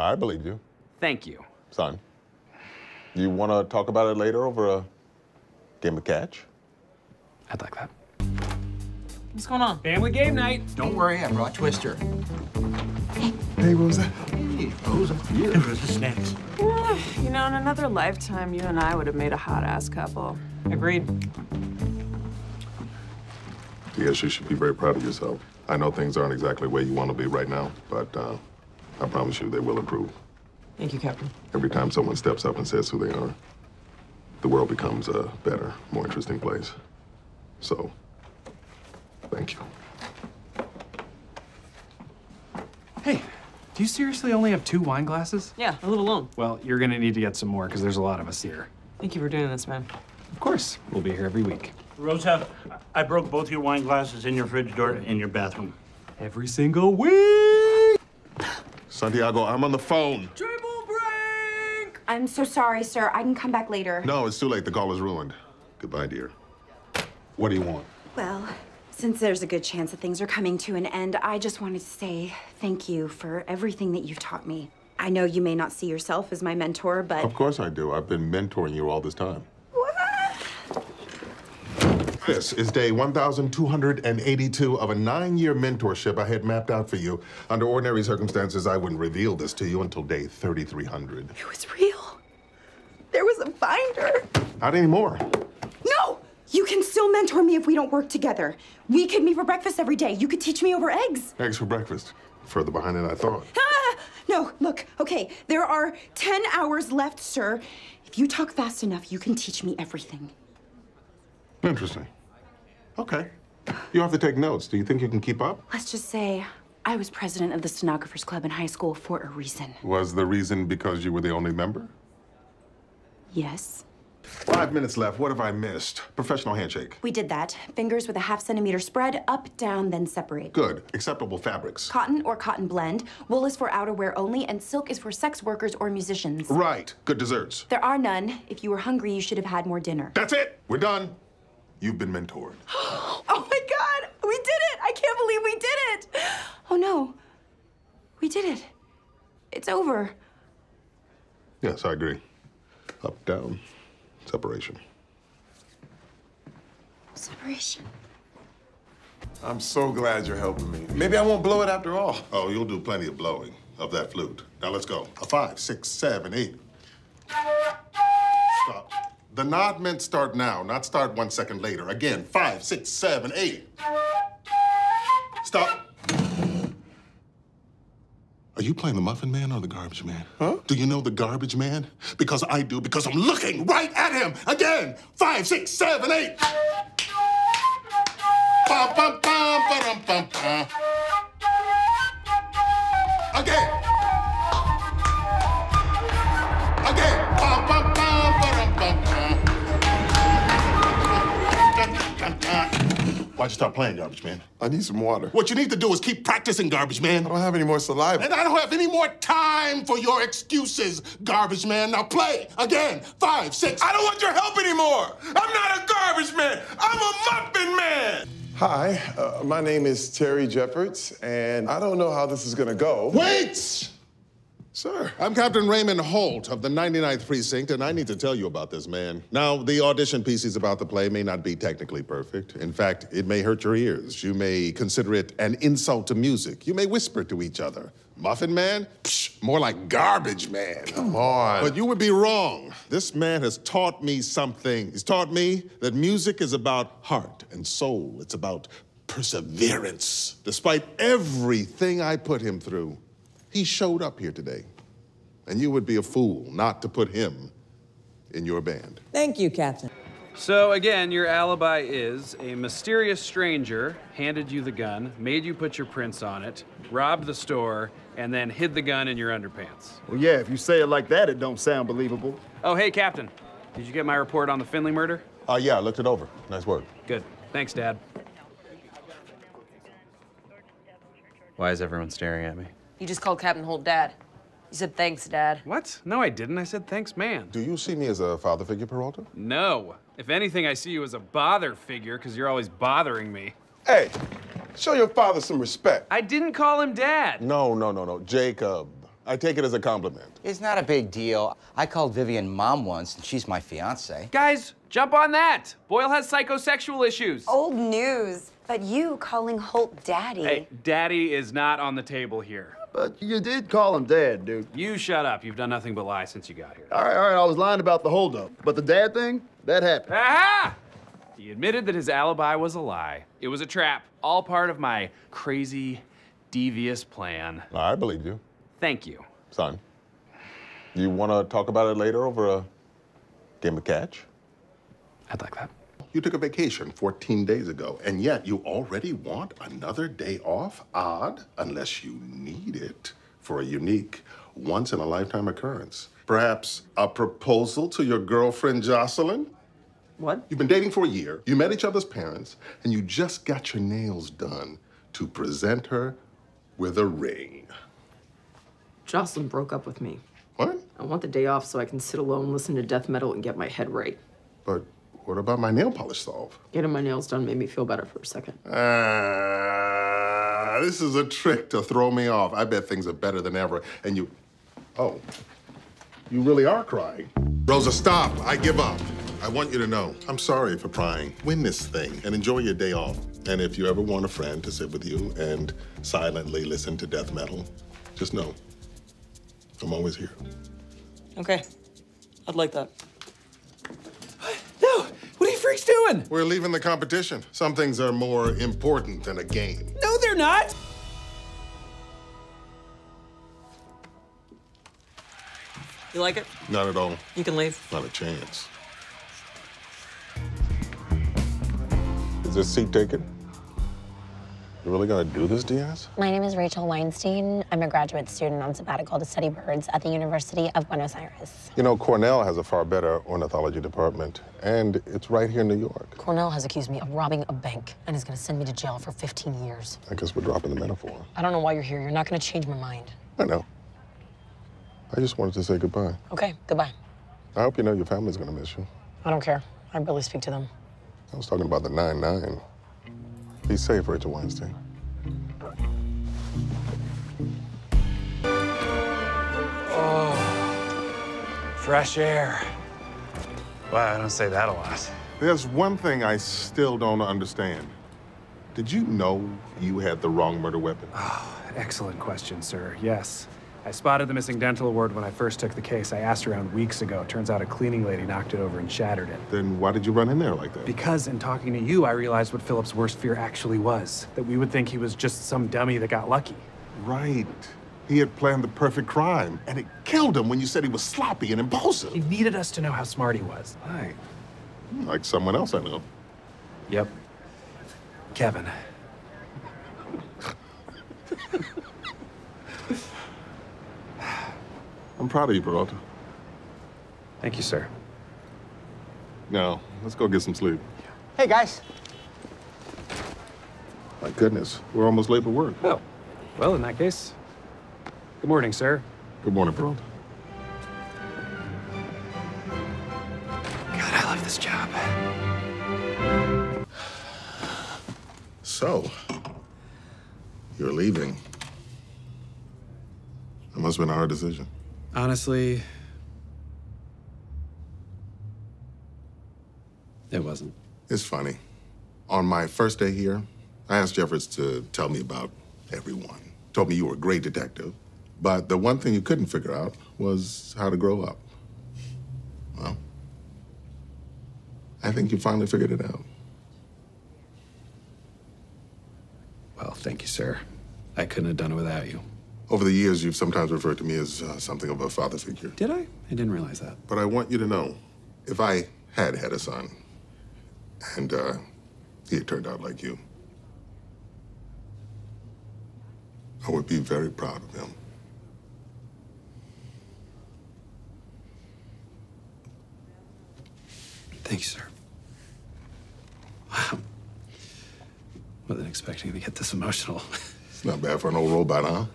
I believe you. Thank you. Son, you want to talk about it later over a game of catch? I'd like that. What's going on? Family game night. Don't worry, I brought Twister. Hey, Rosa. Hey, Rosa. Yeah. And Rosa snacks. You know, in another lifetime, you and I would have made a hot-ass couple. Agreed. Yes, you should be very proud of yourself. I know things aren't exactly where you want to be right now, but I promise you they will improve. Thank you, Captain. Every time someone steps up and says who they are, the world becomes a better, more interesting place. So, thank you. Hey, do you seriously only have 2 wine glasses? Yeah, I live alone. Well, you're gonna need to get some more because there's a lot of us here. Thank you for doing this, man. Of course, we'll be here every week. Rosa, I broke both your wine glasses in your fridge door in your bathroom. Every single week! Santiago, I'm on the phone. Triple break! I'm so sorry, sir. I can come back later. No, it's too late. The call is ruined. Goodbye, dear. What do you want? Well, since there's a good chance that things are coming to an end, I just wanted to say thank you for everything that you've taught me. I know you may not see yourself as my mentor, but... Of course I do. I've been mentoring you all this time. This is day 1,282 of a 9-year mentorship I had mapped out for you. Under ordinary circumstances, I wouldn't reveal this to you until day 3,300. It was real. There was a binder. Not anymore. No! You can still mentor me if we don't work together. We could meet for breakfast every day. You could teach me over eggs. Eggs for breakfast. Further behind than I thought. Ah! No, look, okay, there are 10 hours left, sir. If you talk fast enough, you can teach me everything. Interesting. Okay. You have to take notes. Do you think you can keep up? Let's just say I was president of the Stenographers Club in high school for a reason. Was the reason because you were the only member? Yes. 5 minutes left. What have I missed? Professional handshake. We did that. Fingers with a ½ centimeter spread, up, down, then separate. Good. Acceptable fabrics. Cotton or cotton blend. Wool is for outerwear only, and silk is for sex workers or musicians. Right. Good desserts. There are none. If you were hungry, you should have had more dinner. That's it. We're done. You've been mentored. Oh my God, we did it! I can't believe we did it! Oh no, we did it. It's over. Yes, I agree. Up, down, separation. Separation. I'm so glad you're helping me. Maybe I won't blow it after all. Oh, you'll do plenty of blowing of that flute. Now let's go. A 5, 6, 7, 8. Stop. The nod meant start now, not start 1 second later. Again, 5, 6, 7, 8. Stop. Are you playing the Muffin Man or the Garbage Man? Huh? Do you know the Garbage Man? Because I do, because I'm looking right at him. Again, 5, 6, 7, 8. Bum, bum, bum, ba-dum, bum, bum. Again. Again. Bum, bum, bum, ba-dum, bum, bum. Why'd you stop playing, Garbage Man? I need some water. What you need to do is keep practicing, Garbage Man. I don't have any more saliva. And I don't have any more time for your excuses, Garbage Man. Now play again. 5, 6. I don't want your help anymore. I'm not a Garbage Man. I'm a Muffin Man. Hi, my name is Terry Jeffords, and I don't know how this is gonna go. Wait! Sir, I'm Captain Raymond Holt of the 99th Precinct, and I need to tell you about this man. Now, the audition piece he's about to play may not be technically perfect. In fact, it may hurt your ears. You may consider it an insult to music. You may whisper to each other. Muffin Man? Psh, more like Garbage Man. Come on. But you would be wrong. This man has taught me something. He's taught me that music is about heart and soul. It's about perseverance. Despite everything I put him through, he showed up here today, and you would be a fool not to put him in your band. Thank you, Captain. So again, your alibi is a mysterious stranger handed you the gun, made you put your prints on it, robbed the store, and then hid the gun in your underpants. Well, yeah, if you say it like that, it don't sound believable. Oh, hey, Captain, did you get my report on the Finley murder? Yeah, I looked it over. Nice work. Good. Thanks, Dad. Why is everyone staring at me? You just called Captain Holt Dad. You said, thanks, Dad. What? No, I didn't. I said, thanks, man. Do you see me as a father figure, Peralta? No. If anything, I see you as a bother figure, because you're always bothering me. Hey, show your father some respect. I didn't call him Dad. No, no, no, no. Jacob. I take it as a compliment. It's not a big deal. I called Vivian mom once, and she's my fiance. Guys, jump on that. Boyle has psychosexual issues. Old news. But you calling Holt daddy. Hey, daddy is not on the table here. But you did call him dad, dude. You shut up. You've done nothing but lie since you got here. All right. I was lying about the holdup. But the dad thing, that happened. Aha! He admitted that his alibi was a lie. It was a trap. All part of my crazy, devious plan. I believe you. Thank you. Son, you want to talk about it later over a game of catch? I'd like that. You took a vacation 14 days ago, and yet you already want another day off? Odd, unless you need it for a unique, once-in-a-lifetime occurrence. Perhaps a proposal to your girlfriend, Jocelyn? What? You've been dating for a year, you met each other's parents, and you just got your nails done to present her with a ring. Jocelyn broke up with me. What? I want the day off so I can sit alone, listen to death metal, and get my head right. But what about my nail polish solve? Getting my nails done made me feel better for a second. This is a trick to throw me off. I bet things are better than ever. And you... Oh. You really are crying. Rosa, stop. I give up. I want you to know, I'm sorry for prying. Win this thing and enjoy your day off. And if you ever want a friend to sit with you and silently listen to death metal, just know, I'm always here. Okay. I'd like that. No! What are you freaks doing? We're leaving the competition. Some things are more important than a game. No, they're not! You like it? Not at all. You can leave. Not a chance. Is this seat taken? You really gonna do this, Diaz? My name is Rachel Weinstein. I'm a graduate student on sabbatical to study birds at the University of Buenos Aires. You know, Cornell has a far better ornithology department, and it's right here in New York. Cornell has accused me of robbing a bank and is gonna send me to jail for 15 years. I guess we're dropping the metaphor. I don't know why you're here. You're not gonna change my mind. I know. I just wanted to say goodbye. Okay, goodbye. I hope you know your family's gonna miss you. I don't care. I barely speak to them. I was talking about the 9-9. Be safe, Rachel Weinstein. Oh, fresh air. Wow, I don't say that a lot. There's one thing I still don't understand. Did you know you had the wrong murder weapon? Oh, excellent question, sir. Yes. I spotted the missing dental award when I first took the case. I asked around weeks ago. Turns out a cleaning lady knocked it over and shattered it. Then why did you run in there like that? Because in talking to you, I realized what Philip's worst fear actually was. That we would think he was just some dummy that got lucky. Right. He had planned the perfect crime, and it killed him when you said he was sloppy and impulsive. He needed us to know how smart he was. Right. Like someone else I know. Yep. Kevin. I'm proud of you, Peralta. Thank you, sir. Now, let's go get some sleep. Hey, guys. My goodness, we're almost late for work. Oh, well, in that case, good morning, sir. Good morning, Peralta. God, I love this job. So, you're leaving. It must have been a hard decision. Honestly, it wasn't. It's funny. On my first day here, I asked Jeffers to tell me about everyone. Told me you were a great detective, but the one thing you couldn't figure out was how to grow up. Well, I think you finally figured it out. Well, thank you, sir. I couldn't have done it without you. Over the years, you've sometimes referred to me as something of a father figure. Did I? I didn't realize that. But I want you to know, if I had had a son, and he had turned out like you, I would be very proud of him. Thank you, sir. Wow. Wasn't expecting to get this emotional. It's not bad for an old robot, huh?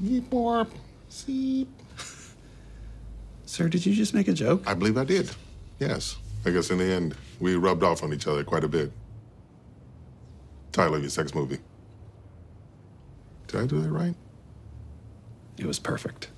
Need more. See. Sir, did you just make a joke? I believe I did. Yes. I guess in the end, we rubbed off on each other quite a bit. Title of your sex movie. Did I do that right? It was perfect.